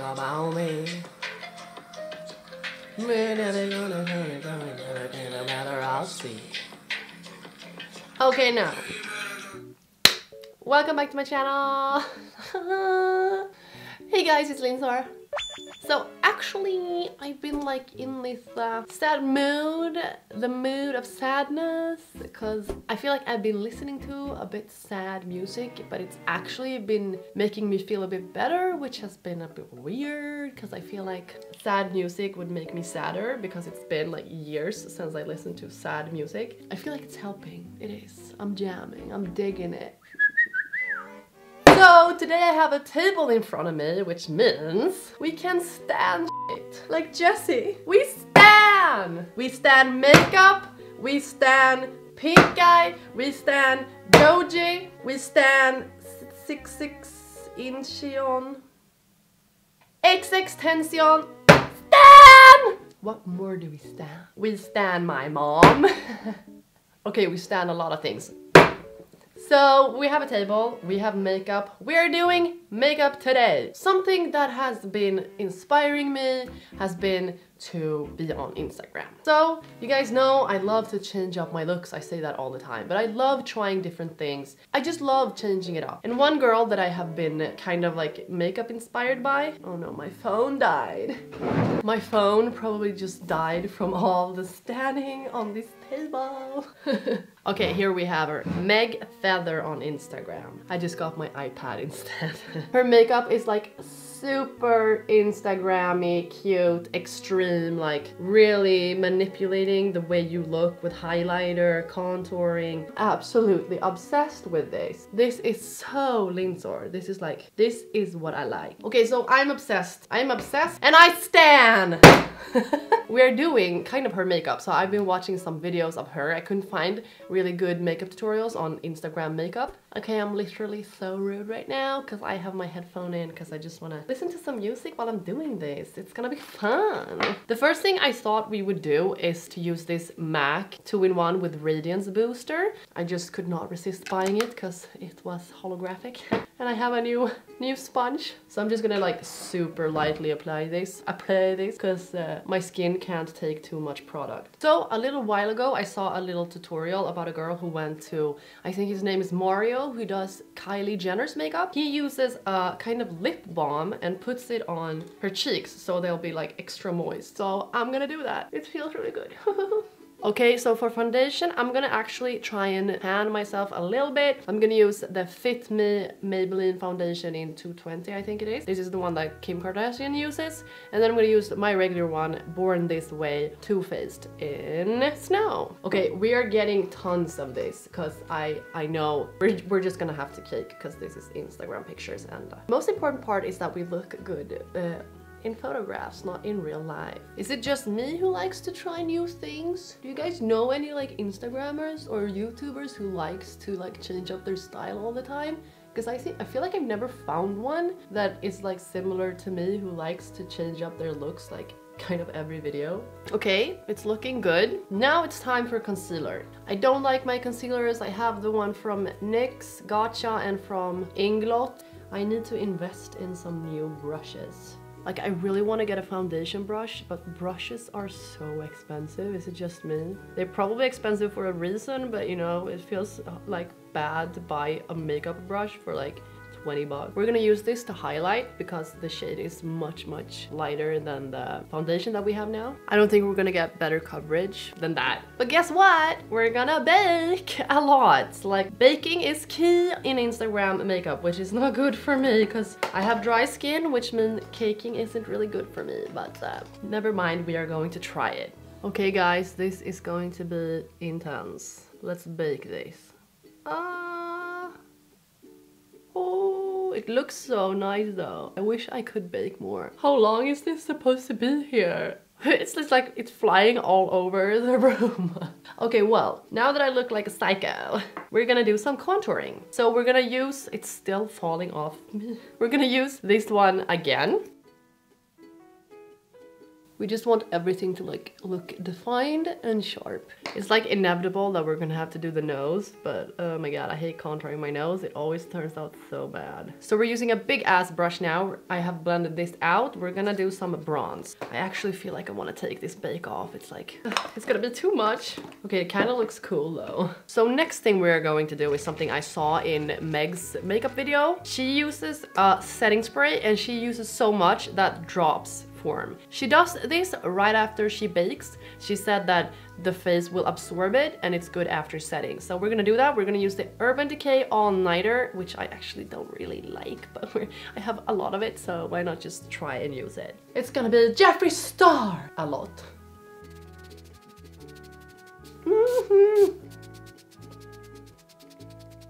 about me. Okay, now. Welcome back to my channel. Hey guys, it's Linzor. So actually, I've been like in this sad mood, the mood of sadness, because I feel like I've been listening to a bit sad music, but it's actually been making me feel a bit better, which has been a bit weird, because I feel like sad music would make me sadder, because it's been like years since I listened to sad music. I feel like it's helping. It is. I'm jamming. I'm digging it. So today I have a table in front of me, which means we can stand shit. Like Jessie. We stand! We stand makeup, we stand pink eye, we stand doji, we stand 66 inchion, XX tension, stand! What more do we stand? We stand my mom. Okay, we stand a lot of things. So we have a table, we have makeup, we're doing makeup today. Something that has been inspiring me has been to be on Instagram. So you guys know I love to change up my looks, I say that all the time, but I love trying different things. I just love changing it up. And one girl that I have been kind of like makeup inspired by, oh no, my phone died. My phone probably just died from all the standing on this table. Okay, here we have her, Meg Feather on Instagram. I just got my iPad instead. Her makeup is like super Instagram-y, cute, extreme, like really manipulating the way you look with highlighter, contouring. Absolutely obsessed with this. This is so Linzor. This is like, this is what I like. Okay, so I'm obsessed. I'm obsessed and I stan! We're doing kind of her makeup, so I've been watching some videos of her. I couldn't find really good makeup tutorials on Instagram makeup. Okay, I'm literally so rude right now because I have my headphone in because I just want to listen to some music while I'm doing this. It's gonna be fun. The first thing I thought we would do is to use this MAC 2-in-1 with Radiance Booster. I just could not resist buying it because it was holographic. And I have a new sponge. So I'm just gonna like super lightly apply this because my skin can't take too much product. So a little while ago I saw a little tutorial about a girl who went to, I think his name is Mario, who does Kylie Jenner's makeup. He uses a kind of lip balm and puts it on her cheeks so they'll be like extra moist. So I'm gonna do that. It feels really good. Okay, so for foundation, I'm gonna actually try and pan myself a little bit. I'm gonna use the Fit Me Maybelline foundation in 220, I think it is. This is the one that Kim Kardashian uses. And then I'm gonna use my regular one, Born This Way, Too Faced in Snow. Okay, we are getting tons of this, because I know we're just gonna have to cake, because this is Instagram pictures. And most important part is that we look good. In photographs, not in real life. Is it just me who likes to try new things? Do you guys know any like Instagrammers or YouTubers who likes to like change up their style all the time? Because I feel like I've never found one that is like similar to me who likes to change up their looks like kind of every video. Okay, it's looking good. Now it's time for concealer. I don't like my concealers. I have the one from NYX, Gotcha, and from Inglot. I need to invest in some new brushes. Like, I really want to get a foundation brush, but brushes are so expensive. Is it just me? They're probably expensive for a reason, but you know, it feels like bad to buy a makeup brush for like 20 bucks. We're gonna use this to highlight because the shade is much lighter than the foundation that we have now. I don't think we're gonna get better coverage than that. But guess what? We're gonna bake a lot. Like, baking is key in Instagram makeup, which is not good for me because I have dry skin, which means caking isn't really good for me, but never mind, we are going to try it. Okay guys, this is going to be intense. Let's bake this. Oh, it looks so nice though. I wish I could bake more. How long is this supposed to be here? It's just like it's flying all over the room. Okay, well, now that I look like a psycho, we're gonna do some contouring. So we're gonna use, it's still falling off me. We're gonna use this one again. We just want everything to like look defined and sharp. It's like inevitable that we're gonna have to do the nose, but oh my god, I hate contouring my nose. It always turns out so bad. So we're using a big ass brush now. I have blended this out. We're gonna do some bronze. I actually feel like I wanna take this bake off. It's like, it's gonna be too much. Okay, it kinda looks cool though. So next thing we're going to do is something I saw in Meg's makeup video. She uses a setting spray and she uses so much that drops form. She does this right after she bakes. She said that the face will absorb it and it's good after setting. So we're gonna do that. We're gonna use the Urban Decay All Nighter, which I actually don't really like, but I have a lot of it, so why not just try and use it? It's gonna be Jeffree Star a lot.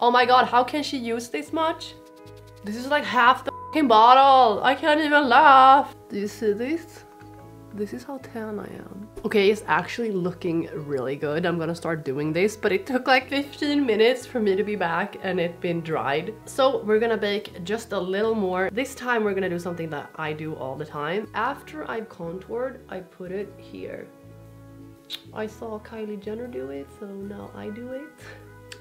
Oh my god, how can she use this much? This is like half the f***ing bottle. I can't even laugh. Do you see this? This is how tan I am. Okay, it's actually looking really good. I'm gonna start doing this, but it took like 15 minutes for me to be back and it's been dried. So we're gonna bake just a little more. This time we're gonna do something that I do all the time. After I've contoured, I put it here. I saw Kylie Jenner do it, so now I do it.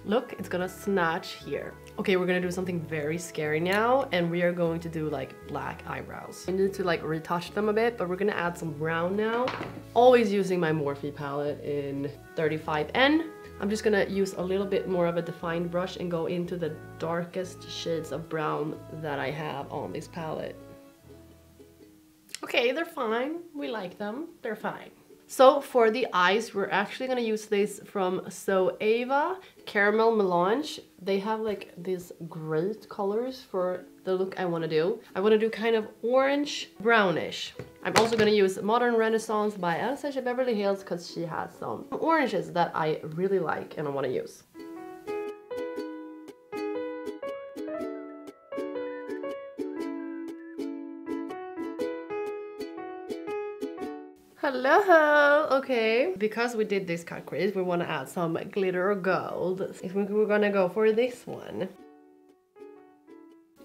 Look, it's gonna snatch here. Okay, we're gonna do something very scary now, and we are going to do like black eyebrows. I need to like retouch them a bit, but we're gonna add some brown now. Always using my Morphe palette in 35N. I'm just gonna use a little bit more of a defined brush and go into the darkest shades of brown that I have on this palette. Okay, they're fine. We like them. They're fine. So for the eyes, we're actually gonna use this from So Ava, Caramel Melange. They have like these great colors for the look I wanna do. I wanna do kind of orange, brownish. I'm also gonna use Modern Renaissance by Anastasia Beverly Hills because she has some oranges that I really like and I wanna use. Hello, okay. Because we did this cut crease, we want to add some glitter gold. We're gonna go for this one.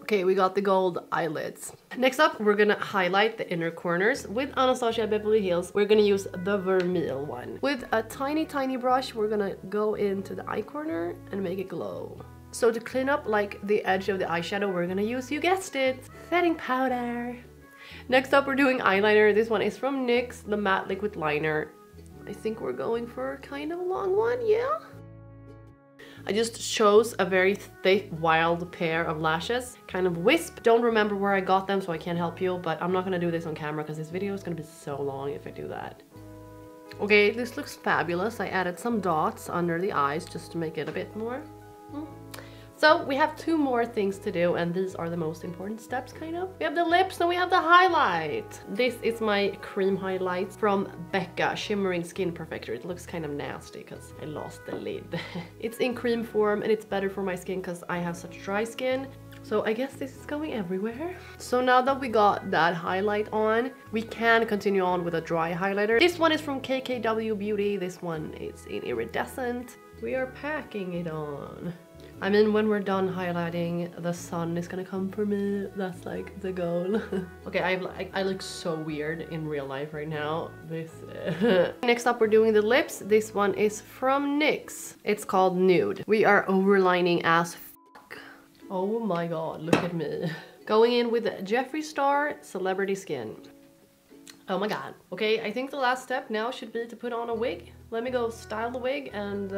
Okay, we got the gold eyelids. Next up, we're gonna highlight the inner corners with Anastasia Beverly Hills. We're gonna use the vermeil one. With a tiny, tiny brush, we're gonna go into the eye corner and make it glow. So to clean up like the edge of the eyeshadow, we're gonna use, you guessed it, setting powder. Next up, we're doing eyeliner. This one is from NYX, the matte liquid liner. I think we're going for kind of a long one, yeah? I just chose a very thick, wild pair of lashes, kind of wisp. Don't remember where I got them, so I can't help you, but I'm not gonna do this on camera because this video is gonna be so long if I do that. Okay, this looks fabulous. I added some dots under the eyes just to make it a bit more. So we have two more things to do, and these are the most important steps, kind of. We have the lips and we have the highlight. This is my cream highlight from Becca, Shimmering Skin Perfector. It looks kind of nasty because I lost the lid. It's in cream form and it's better for my skin because I have such dry skin. So I guess this is going everywhere. So now that we got that highlight on, we can continue on with a dry highlighter. This one is from KKW Beauty. This one is in iridescent. We are packing it on. I mean, when we're done highlighting, the sun is gonna come for me. That's like the goal. Okay, I look so weird in real life right now. Next up, we're doing the lips. This one is from NYX. It's called Nude. We are overlining as fuck. Oh my god, look at me. Going in with Jeffree Star, Celebrity Skin. Oh my god. Okay, I think the last step now should be to put on a wig. Let me go style the wig and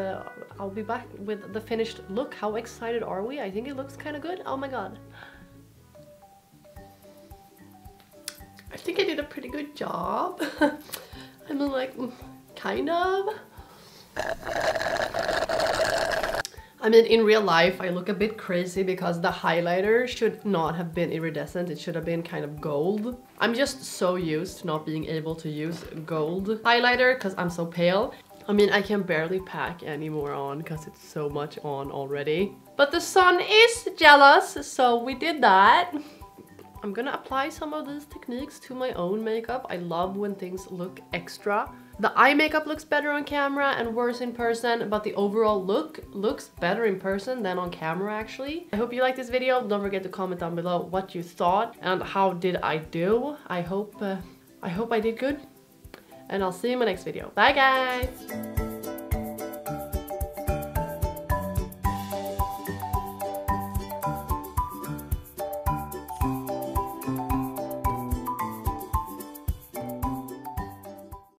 I'll be back with the finished look. How excited are we? I think it looks kind of good. Oh my god. I think I did a pretty good job. I mean, like, kind of. I mean, in real life, I look a bit crazy because the highlighter should not have been iridescent. It should have been kind of gold. I'm just so used to not being able to use gold highlighter because I'm so pale. I mean, I can barely pack any more on because it's so much on already. But the sun is jealous, so we did that. I'm gonna apply some of these techniques to my own makeup. I love when things look extra. The eye makeup looks better on camera and worse in person, but the overall look looks better in person than on camera, actually. I hope you liked this video. Don't forget to comment down below what you thought and how did I do. I hope I did good. and I'll see you in my next video. Bye guys!